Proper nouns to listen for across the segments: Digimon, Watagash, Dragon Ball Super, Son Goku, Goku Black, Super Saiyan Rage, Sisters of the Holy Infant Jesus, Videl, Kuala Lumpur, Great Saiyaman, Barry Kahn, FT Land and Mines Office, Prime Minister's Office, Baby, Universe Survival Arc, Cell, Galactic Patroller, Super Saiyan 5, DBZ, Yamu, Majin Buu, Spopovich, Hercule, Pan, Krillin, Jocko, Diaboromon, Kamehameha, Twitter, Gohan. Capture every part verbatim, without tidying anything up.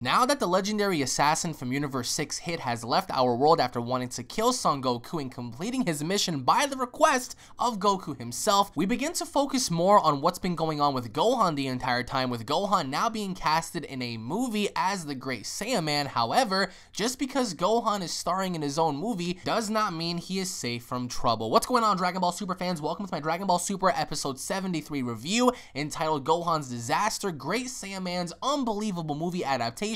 Now that the legendary assassin from Universe six hit has left our world after wanting to kill Son Goku and completing his mission by the request of Goku himself, we begin to focus more on what's been going on with Gohan the entire time, with Gohan now being casted in a movie as the Great Saiyaman. However, just because Gohan is starring in his own movie does not mean he is safe from trouble. What's going on, Dragon Ball Super fans? Welcome to my Dragon Ball Super episode seventy-three review entitled Gohan's Disaster, Great Saiyaman's Unbelievable Movie Adaptation,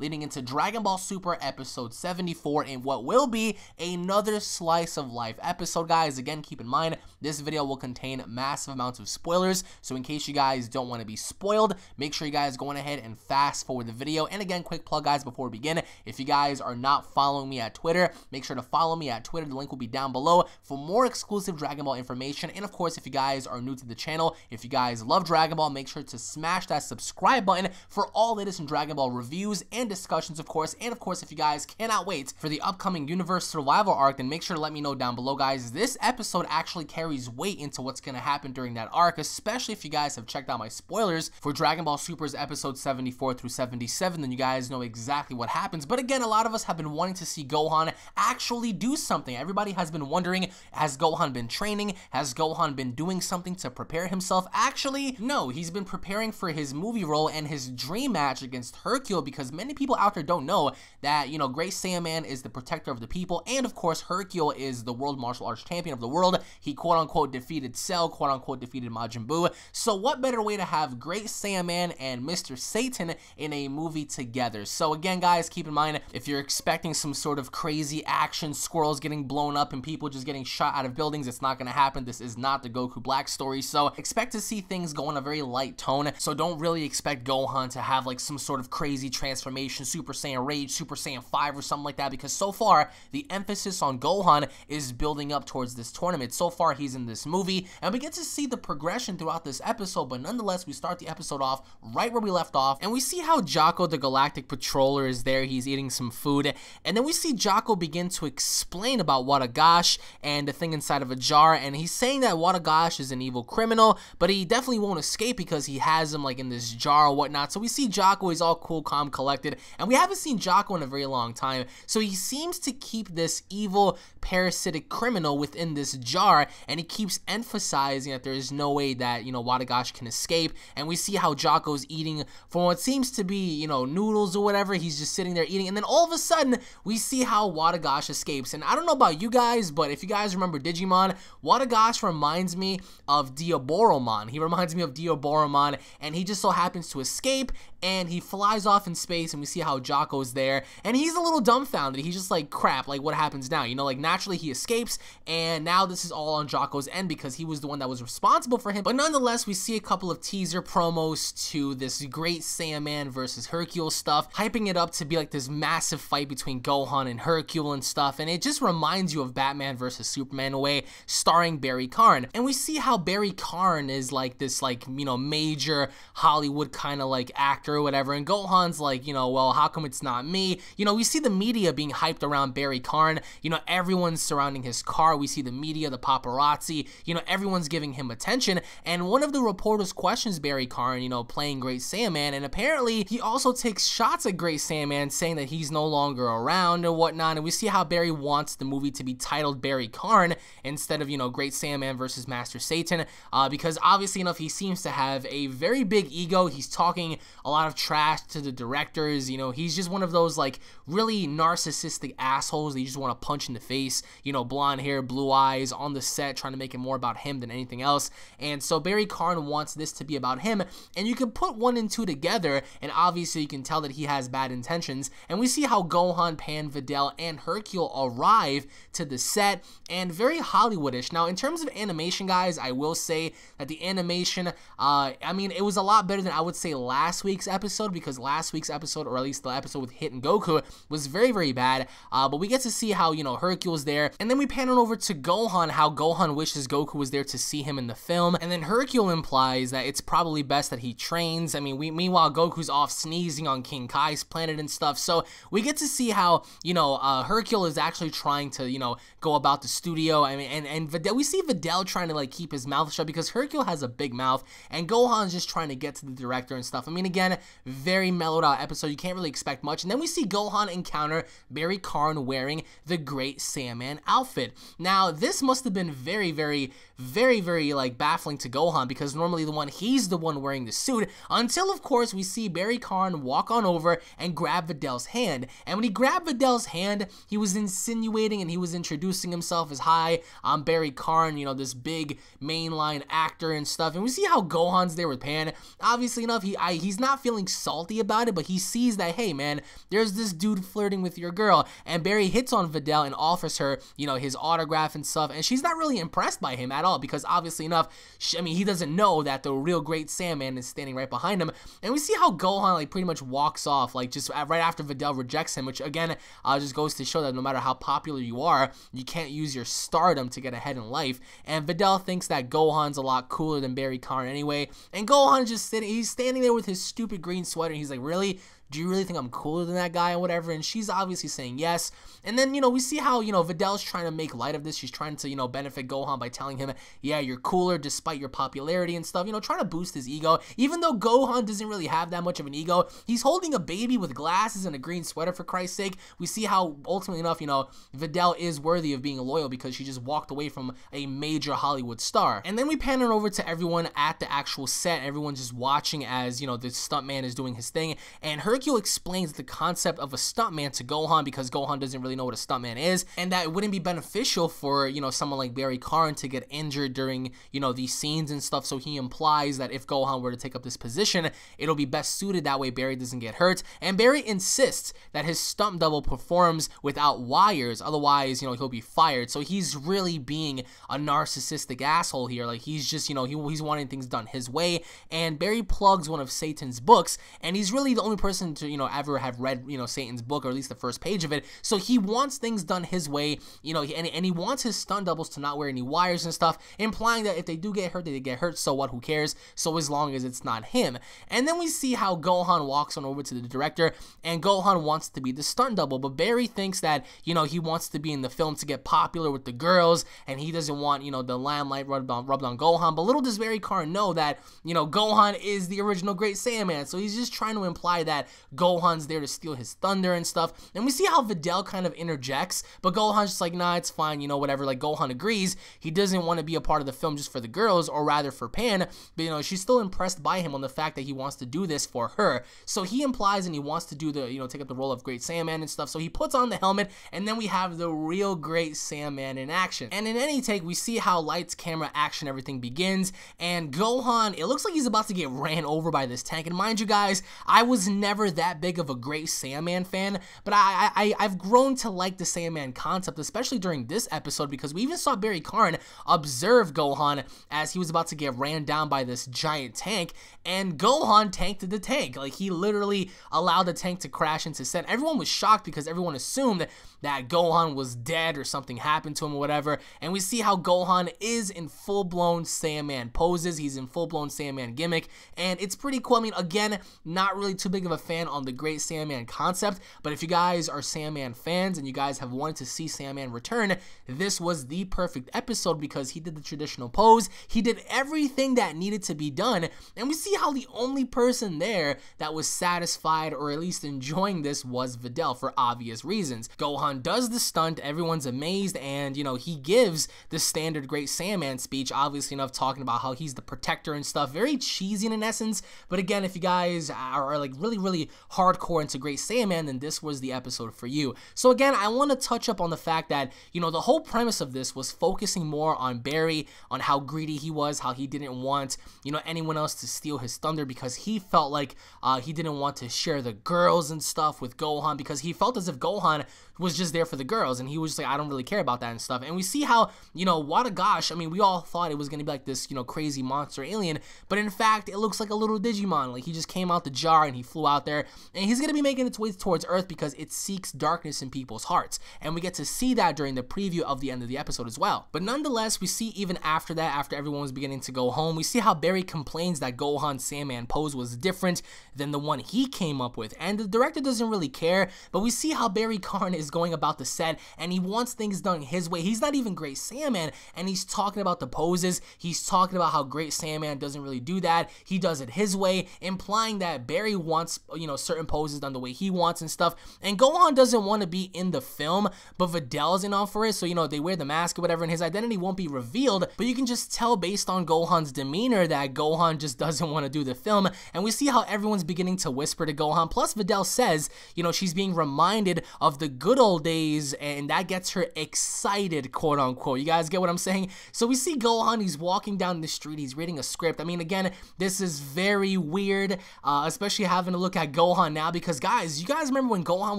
leading into Dragon Ball Super episode seventy-four and what will be another slice of life episode. Guys, again, keep in mind this video will contain massive amounts of spoilers, so in case you guys don't want to be spoiled, make sure you guys go on ahead and fast forward the video. And again, quick plug, guys, before we begin, if you guys are not following me at Twitter, make sure to follow me at Twitter. The link will be down below for more exclusive Dragon Ball information. And of course, if you guys are new to the channel, if you guys love Dragon Ball, make sure to smash that subscribe button for all latest in Dragon Ball reviews Views and discussions, of course. And of course, if you guys cannot wait for the upcoming Universe Survival Arc, then make sure to let me know down below, guys. This episode actually carries weight into what's going to happen during that arc, especially if you guys have checked out my spoilers for Dragon Ball Super's episode seventy-four through seventy-seven, then you guys know exactly what happens. But again, a lot of us have been wanting to see Gohan actually do something. Everybody has been wondering, has Gohan been training? Has Gohan been doing something to prepare himself? Actually, no, he's been preparing for his movie role and his dream match against Hercule, because many people out there don't know that, you know, Great Saiyaman is the protector of the people, and of course Hercule is the world martial arts champion of the world. He quote-unquote defeated Cell, quote-unquote defeated Majin Buu. So what better way to have Great Saiyaman and Mister Satan in a movie together? So again, guys, keep in mind, if you're expecting some sort of crazy action, squirrels getting blown up and people just getting shot out of buildings, it's not going to happen. This is not the Goku Black story, so expect to see things go in a very light tone. So don't really expect Gohan to have like some sort of crazy transformation, Super Saiyan Rage, Super Saiyan five or something like that, because so far the emphasis on Gohan is building up towards this tournament. So far he's in this movie and we get to see the progression throughout this episode, but nonetheless we start the episode off right where we left off and we see how Jocko the Galactic Patroller is there. He's eating some food and then we see Jocko begin to explain about Watagash and the thing inside of a jar, and he's saying that Watagash is an evil criminal, but he definitely won't escape because he has him like in this jar or whatnot. So we see Jocko, he's all cool, calm, collected, and we haven't seen Jocko in a very long time, so he seems to keep this evil parasitic criminal within this jar, and he keeps emphasizing that there is no way that, you know, Watagash can escape. And we see how Jocko's eating from what seems to be, you know, noodles or whatever. He's just sitting there eating, and then all of a sudden we see how Watagash escapes. And I don't know about you guys, but if you guys remember Digimon, Watagash reminds me of Diaboromon. He reminds me of Diaboromon, and he just so happens to escape and he flies off in space, and we see how Jocko's there and he's a little dumbfounded. He's just like, crap, like what happens now? You know, like naturally he escapes, and now this is all on Jocko's end because he was the one that was responsible for him. But nonetheless, we see a couple of teaser promos to this Great Saiyaman versus Hercule stuff, hyping it up to be like this massive fight between Gohan and Hercule and stuff, and it just reminds you of Batman versus Superman in a way, starring Barry Kahn. And we see how Barry Kahn is like this, like, you know, major Hollywood kind of like actor or whatever, and Gohan Gohan's like, you know, well, how come it's not me? You know, we see the media being hyped around Barry Kahn. You know, everyone's surrounding his car. We see the media, the paparazzi, you know, everyone's giving him attention. And one of the reporters questions Barry Kahn, you know, playing Great Saiyaman, and apparently he also takes shots at Great Saiyaman, saying that he's no longer around or whatnot. And we see how Barry wants the movie to be titled Barry Kahn instead of, you know, Great Saiyaman versus Master Satan, uh, because obviously enough, he seems to have a very big ego. He's talking a lot of trash to the directors. You know, he's just one of those like really narcissistic assholes that you just want to punch in the face, you know, blonde hair, blue eyes, on the set, trying to make it more about him than anything else. And so Barry Kahn wants this to be about him, and you can put one and two together, and obviously you can tell that he has bad intentions. And we see how Gohan, Pan, Videl, and Hercule arrive to the set, and very Hollywoodish. Now in terms of animation, guys, I will say that the animation, uh, I mean, it was a lot better than I would say last week's episode, because last week's episode, or at least the episode with Hit and Goku, was very, very bad. Uh, but we get to see how, you know, Hercule's there, and then we pan on over to Gohan, how Gohan wishes Goku was there to see him in the film, and then Hercule implies that it's probably best that he trains. I mean, we, meanwhile, Goku's off sneezing on King Kai's planet and stuff, so we get to see how, you know, uh, Hercule is actually trying to, you know, go about the studio. I mean, and, and Videl, we see Videl trying to, like, keep his mouth shut, because Hercule has a big mouth, and Gohan's just trying to get to the director and stuff. I mean, again, very mellowed uh, episode, you can't really expect much. And then we see Gohan encounter Barry Kahn wearing the Great Saiyaman outfit. Now, this must have been very, very, very, very, like, baffling to Gohan, because normally the one, he's the one wearing the suit, until, of course, we see Barry Kahn walk on over and grab Videl's hand. And when he grabbed Videl's hand, he was insinuating and he was introducing himself as, hi, I'm Barry Kahn, you know, this big mainline actor and stuff. And we see how Gohan's there with Pan. Obviously enough, he I, he's not feeling salty about it, but he sees that, hey, man, there's this dude flirting with your girl. And Barry hits on Videl and offers her, you know, his autograph and stuff. And she's not really impressed by him at all, because obviously enough, she, I mean, he doesn't know that the real Great Saiyaman is standing right behind him. And we see how Gohan, like, pretty much walks off, like, just right after Videl rejects him, which, again, uh, just goes to show that no matter how popular you are, you can't use your stardom to get ahead in life. And Videl thinks that Gohan's a lot cooler than Barry Kahn anyway. And Gohan just sitting, he's standing there with his stupid green sweater, and he's like, really? Do you really think I'm cooler than that guy or whatever? And she's obviously saying yes. And then, you know, we see how, you know, Videl's trying to make light of this. She's trying to, you know, benefit Gohan by telling him, yeah, you're cooler despite your popularity and stuff, you know, trying to boost his ego. Even though Gohan doesn't really have that much of an ego, he's holding a baby with glasses and a green sweater, for Christ's sake. We see how, ultimately enough, you know, Videl is worthy of being loyal, because she just walked away from a major Hollywood star. And then we pan it over to everyone at the actual set. Everyone's just watching as, you know, the stuntman is doing his thing. And her Hercule explains the concept of a stuntman to Gohan, because Gohan doesn't really know what a stuntman is, and that it wouldn't be beneficial for, you know, someone like Barry Kahn to get injured during, you know, these scenes and stuff. So he implies that if Gohan were to take up this position, it'll be best suited that way Barry doesn't get hurt. And Barry insists that his stunt double performs without wires, otherwise, you know, he'll be fired. So he's really being a narcissistic asshole here. Like, he's just, you know, he, he's wanting things done his way. And Barry plugs one of Satan's books, and he's really the only person to, you know, ever have read, you know, Satan's book, or at least the first page of it. So he wants things done his way, you know, and, and he wants his stunt doubles to not wear any wires and stuff, implying that if they do get hurt, they get hurt, so what, who cares, so as long as it's not him. And then we see how Gohan walks on over to the director, and Gohan wants to be the stunt double, but Barry thinks that, you know, he wants to be in the film to get popular with the girls, and he doesn't want, you know, the limelight rubbed on, rubbed on Gohan. But little does Barry Kahn know that, you know, Gohan is the original Great Saiyaman, so he's just trying to imply that Gohan's there to steal his thunder and stuff. And we see how Videl kind of interjects, but Gohan's just like, nah, it's fine, you know, whatever. Like, Gohan agrees. He doesn't want to be a part of the film just for the girls, or rather for Pan, but, you know, she's still impressed by him on the fact that he wants to do this for her. So he implies and he wants to do the, you know, take up the role of Great Saiyaman and stuff. So he puts on the helmet, and then we have the real Great Saiyaman in action. And in any take, we see how lights, camera, action, everything begins, and Gohan, it looks like he's about to get ran over by this tank. And mind you guys, I was never that big of a Great Saiyaman fan, but I, I, I've grown to like the Saiyaman concept, especially during this episode, because we even saw Barry Kahn observe Gohan as he was about to get ran down by this giant tank, and Gohan tanked the tank. Like, he literally allowed the tank to crash into set. Everyone was shocked because everyone assumed that Gohan was dead or something happened to him or whatever, and we see how Gohan is in full-blown Saiyaman poses. He's in full-blown Saiyaman gimmick, and it's pretty cool. I mean, again, not really too big of a fan on the Great Saiyaman concept, but if you guys are Saiyaman fans and you guys have wanted to see Saiyaman return, this was the perfect episode, because he did the traditional pose, he did everything that needed to be done, and we see how the only person there that was satisfied or at least enjoying this was Videl, for obvious reasons. Gohan does the stunt, everyone's amazed, and, you know, he gives the standard Great Saiyaman speech, obviously enough, talking about how he's the protector and stuff, very cheesy in essence. But again, if you guys are, are like really really hardcore into Great Saiyaman, then this was the episode for you. So again, I want to touch up on the fact that, you know, the whole premise of this was focusing more on Barry, on how greedy he was, how he didn't want, you know, anyone else to steal his thunder, because he felt like uh, he didn't want to share the girls and stuff with Gohan, because he felt as if Gohan was just there for the girls, and he was just like, I don't really care about that and stuff. And we see how, you know, Watagash, I mean, we all thought it was going to be like this, you know, crazy monster alien, but in fact, it looks like a little Digimon. Like, he just came out the jar and he flew out there, and he's going to be making its way towards Earth because it seeks darkness in people's hearts, and we get to see that during the preview of the end of the episode as well. But nonetheless, we see even after that, after everyone was beginning to go home, we see how Barry complains that Gohan's Saiyaman pose was different than the one he came up with, and the director doesn't really care, but we see how Barry Kahn is going about the set, and he wants things done his way. He's not even Great Saiyaman, and he's talking about the poses, he's talking about how Great Saiyaman doesn't really do that, he does it his way, implying that Barry wants, you know, you know, certain poses done the way he wants and stuff. And Gohan doesn't want to be in the film, but Videl's in on for it, so, you know, they wear the mask or whatever, and his identity won't be revealed, but you can just tell based on Gohan's demeanor that Gohan just doesn't want to do the film. And we see how everyone's beginning to whisper to Gohan, plus Videl says, you know, she's being reminded of the good old days, and that gets her excited, quote unquote. You guys get what I'm saying? So we see Gohan, he's walking down the street, he's reading a script. I mean, again, this is very weird, uh, especially having a look at Gohan now, because guys, you guys remember when Gohan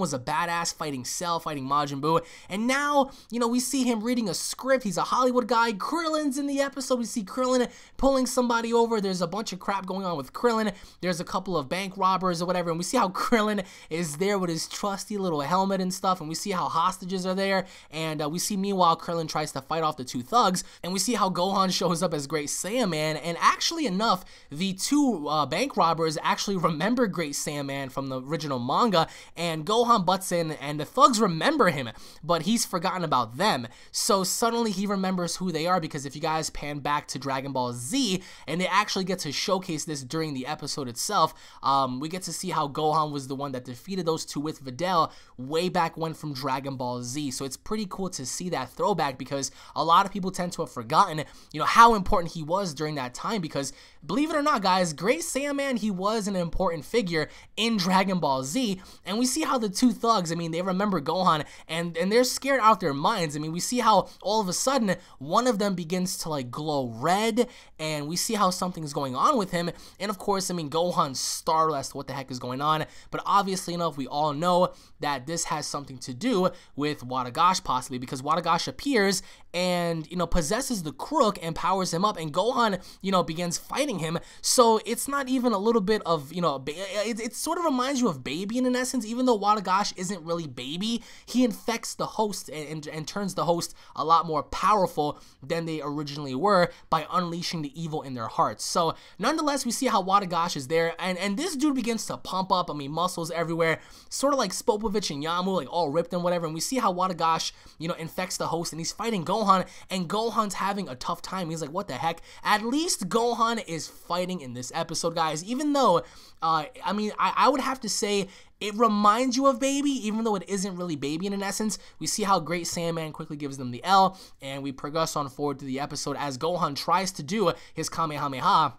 was a badass fighting Cell, fighting Majin Buu, and now, you know, we see him reading a script. He's a Hollywood guy. Krillin's in the episode. We see Krillin pulling somebody over. There's a bunch of crap going on with Krillin. There's a couple of bank robbers or whatever, and we see how Krillin is there with his trusty little helmet and stuff, and we see how hostages are there, and uh, we see meanwhile Krillin tries to fight off the two thugs, and we see how Gohan shows up as Great Saiyaman. And actually enough, the two uh, bank robbers actually remember Great Saiyaman from the original manga, and Gohan butts in, and the thugs remember him, but he's forgotten about them. So suddenly he remembers who they are, because if you guys pan back to Dragon Ball Z, and they actually get to showcase this during the episode itself, um, we get to see how Gohan was the one that defeated those two with Videl way back when from Dragon Ball Z. So it's pretty cool to see that throwback, because a lot of people tend to have forgotten, you know, how important he was during that time, because believe it or not guys, Great Saiyaman, he was an important figure in Dragon Ball Z. And we see how the two thugs, I mean, they remember Gohan, and, and they're scared out their minds. I mean, we see how all of a sudden one of them begins to like glow red, and we see how something's going on with him. And of course, I mean, Gohan's startled as to what the heck is going on, but obviously enough, we all know that this has something to do with Watagash possibly, because Watagash appears and, you know, possesses the crook and powers him up, and Gohan, you know, begins fighting him. So it's not even a little bit of, you know, it, it sort of reminds you of Baby in an essence, even though Watagash isn't really Baby. He infects the host and, and, and turns the host a lot more powerful than they originally were by unleashing the evil in their hearts. So nonetheless, we see how Watagash is there, and, and this dude begins to pump up. I mean, muscles everywhere, sort of like Spopovich and Yamu, like all ripped and whatever. And we see how Watagash, you know, infects the host, and he's fighting Gohan, and Gohan's having a tough time. He's like, what the heck? At least Gohan is fighting in this episode, guys, even though, uh, I mean, I, I would have to say it reminds you of Baby, even though it isn't really Baby in an essence. We see how Great Saiyaman quickly gives them the L, and we progress on forward through the episode as Gohan tries to do his Kamehameha.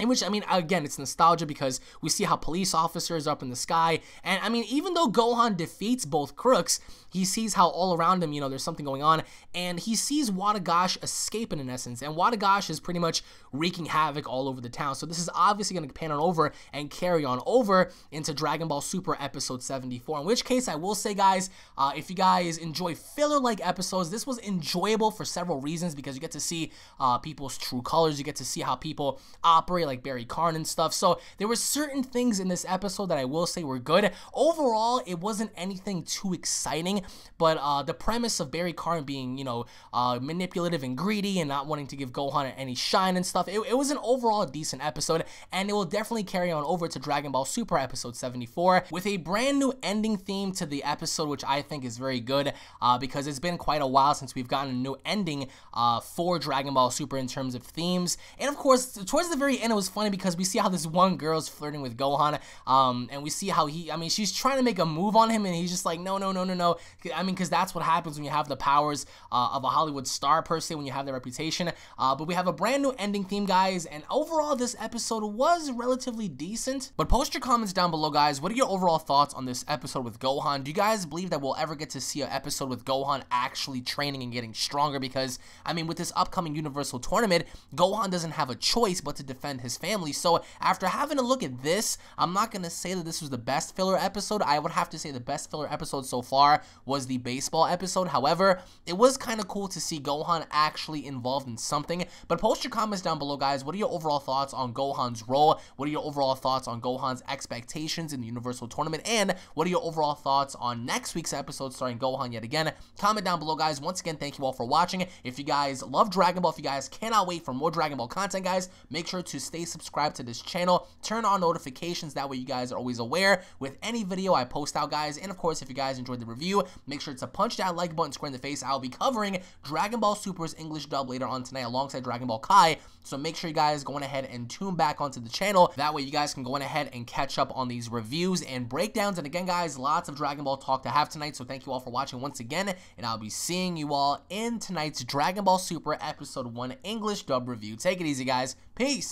In which, I mean, again, it's nostalgia, because we see how police officers are up in the sky. And, I mean, even though Gohan defeats both crooks, he sees how all around him, you know, there's something going on. And he sees Watagash escape in an essence. And Watagash is pretty much wreaking havoc all over the town. So this is obviously going to pan on over and carry on over into Dragon Ball Super Episode seventy-four. In which case, I will say, guys, uh, if you guys enjoy filler-like episodes, this was enjoyable for several reasons. Because you get to see uh, people's true colors. You get to see how people operate, like Barry Kahn and stuff. So there were certain things in this episode that I will say were good. Overall, it wasn't anything too exciting, but uh, the premise of Barry Kahn being, you know, uh, manipulative and greedy and not wanting to give Gohan any shine and stuff, it, it was an overall decent episode, and it will definitely carry on over to Dragon Ball Super Episode seventy-four with a brand new ending theme to the episode, which I think is very good, uh, because it's been quite a while since we've gotten a new ending uh, for Dragon Ball Super in terms of themes. And of course, towards the very end, it was funny because we see how this one girl's flirting with Gohan, um, and we see how he, I mean, she's trying to make a move on him, and he's just like, no, no, no, no, no. I mean, because that's what happens when you have the powers uh, of a Hollywood star, per se, when you have the reputation. Uh, but we have a brand new ending theme, guys, and overall, this episode was relatively decent. But post your comments down below, guys. What are your overall thoughts on this episode with Gohan? Do you guys believe that we'll ever get to see an episode with Gohan actually training and getting stronger? Because, I mean, with this upcoming Universal Tournament, Gohan doesn't have a choice but to defend his his family. So after having a look at this, I'm not gonna say that this was the best filler episode. I would have to say the best filler episode so far was the baseball episode. However, it was kind of cool to see Gohan actually involved in something. But post your comments down below, guys. What are your overall thoughts on Gohan's role? What are your overall thoughts on Gohan's expectations in the Universal Tournament? And what are your overall thoughts on next week's episode starring Gohan yet again? Comment down below, guys. Once again, thank you all for watching. If you guys love Dragon Ball, if you guys cannot wait for more Dragon Ball content, guys, make sure to stay stay subscribed to this channel, turn on notifications, that way you guys are always aware with any video I post out, guys. And of course, if you guys enjoyed the review, make sure to punch that like button square in the face. I'll be covering Dragon Ball Super's English dub later on tonight alongside Dragon Ball Kai, so make sure you guys go on ahead and tune back onto the channel, that way you guys can go on ahead and catch up on these reviews and breakdowns. And again, guys, lots of Dragon Ball talk to have tonight, so thank you all for watching once again, and I'll be seeing you all in tonight's Dragon Ball Super Episode one English dub review. Take it easy, guys. Peace!